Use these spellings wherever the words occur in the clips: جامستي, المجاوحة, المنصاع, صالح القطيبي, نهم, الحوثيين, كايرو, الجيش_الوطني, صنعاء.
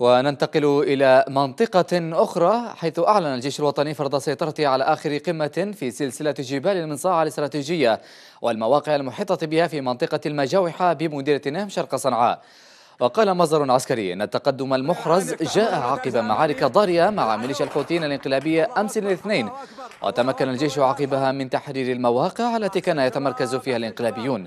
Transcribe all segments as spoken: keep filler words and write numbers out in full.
وننتقل إلى منطقة أخرى، حيث أعلن الجيش الوطني فرض سيطرته على آخر قمة في سلسلة جبال المنصاع الاستراتيجية والمواقع المحيطة بها في منطقة المجاوحة بمديرية نهم شرق صنعاء. وقال مصدر عسكري أن التقدم المحرز جاء عقب معارك ضارية مع ميليشيا الحوثيين الانقلابية أمس الاثنين، وتمكن الجيش عقبها من تحرير المواقع التي كان يتمركز فيها الانقلابيون.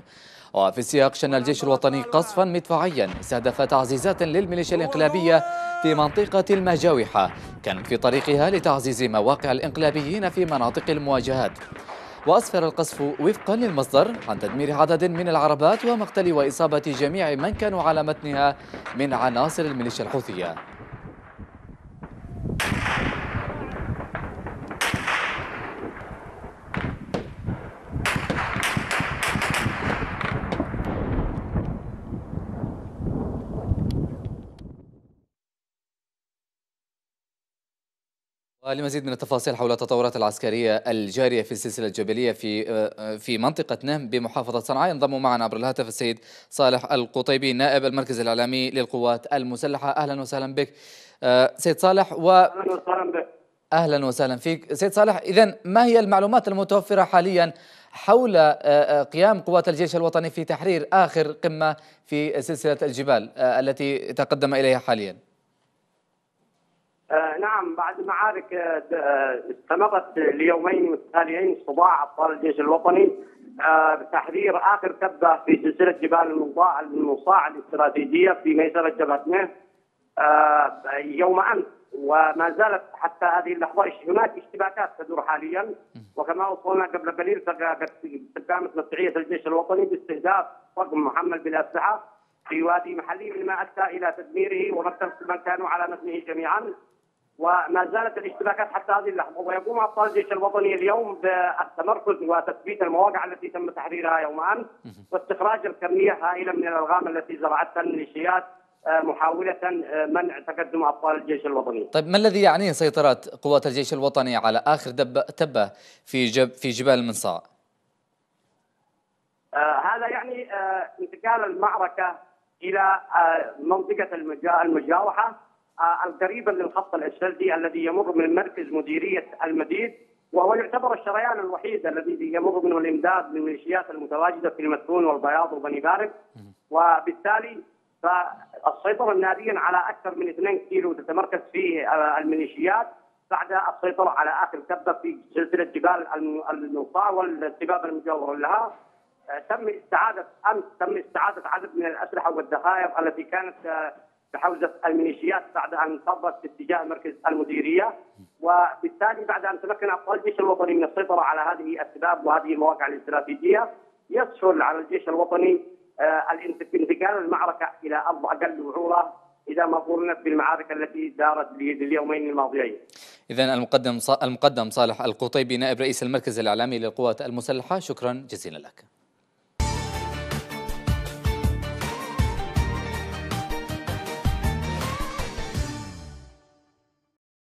وفي السياق شن الجيش الوطني قصفا مدفعيا استهدف تعزيزات للميليشيا الانقلابية في منطقة المجاوحة كانت في طريقها لتعزيز مواقع الانقلابيين في مناطق المواجهات. وأسفر القصف وفقا للمصدر عن تدمير عدد من العربات ومقتل وإصابة جميع من كانوا على متنها من عناصر الميليشيا الحوثية. لمزيد من التفاصيل حول التطورات العسكرية الجارية في السلسلة الجبلية في في منطقة نهم بمحافظة صنعاء، ينضم معنا عبر الهاتف السيد صالح القطيبي نائب المركز الإعلامي للقوات المسلحة. أهلا وسهلا بك سيد صالح. و أهلا وسهلا فيك سيد صالح. إذن ما هي المعلومات المتوفرة حاليا حول قيام قوات الجيش الوطني في تحرير آخر قمة في سلسلة الجبال التي تقدم إليها حاليا؟ آه نعم، بعد معارك آه استمرت ليومين متتاليين استطاع أبطال الجيش الوطني آه بتحرير آخر كبة في سلسلة جبال المنصاع الاستراتيجية في ميسرة جبهة نهم آه يوم أمس، وما زالت حتى هذه اللحظة هناك اشتباكات تدور حاليا. وكما وصلنا قبل قليل قامت مدفعية الجيش الوطني باستهداف طقم محمل بالأسلحة في وادي محلي مما أدى إلى تدميره ونقص من كانوا على متنه جميعا، وما زالت الاشتباكات حتى هذه اللحظه. ويقوم ابطال الجيش الوطني اليوم بالتمركز وتثبيت المواقع التي تم تحريرها يوم امس، واستخراج الكميه هائله من الالغام التي زرعتها الميليشيات محاوله منع تقدم ابطال الجيش الوطني. طيب، ما الذي يعنيه سيطرات قوات الجيش الوطني على اخر تبه في جب في جبال المنصاع؟ آه هذا يعني آه انتقال المعركه الى آه منطقه المجاوحه القريبا للخط الاسفلتي الذي يمر من مركز مديريه المديد، وهو يعتبر الشريان الوحيد الذي يمر منه الامداد للميليشيات المتواجده في المسكون والبياض وبني بارك. وبالتالي فالسيطره الناريه على اكثر من اثنين كيلو تتمركز فيه الميليشيات بعد السيطره على اخر كبه في سلسله جبال المنصاع والسباب المجاور لها. تم استعاده امس تم استعاده عدد من الاسلحه والذخائر التي كانت بحوزة الميليشيات بعد أن انصرفت باتجاه مركز المديرية، وبالتالي بعد أن تمكن أبطال الجيش الوطني من السيطرة على هذه السباب وهذه المواقع الاستراتيجية، يسهل على الجيش الوطني الانتقال المعركة إلى أرض أقل وعورة إذا ما قورنت بالمعارك التي دارت لليومين الماضيين. إذا المقدم المقدم صالح القطيبي نائب رئيس المركز الإعلامي للقوات المسلحة، شكرا جزيلا لك.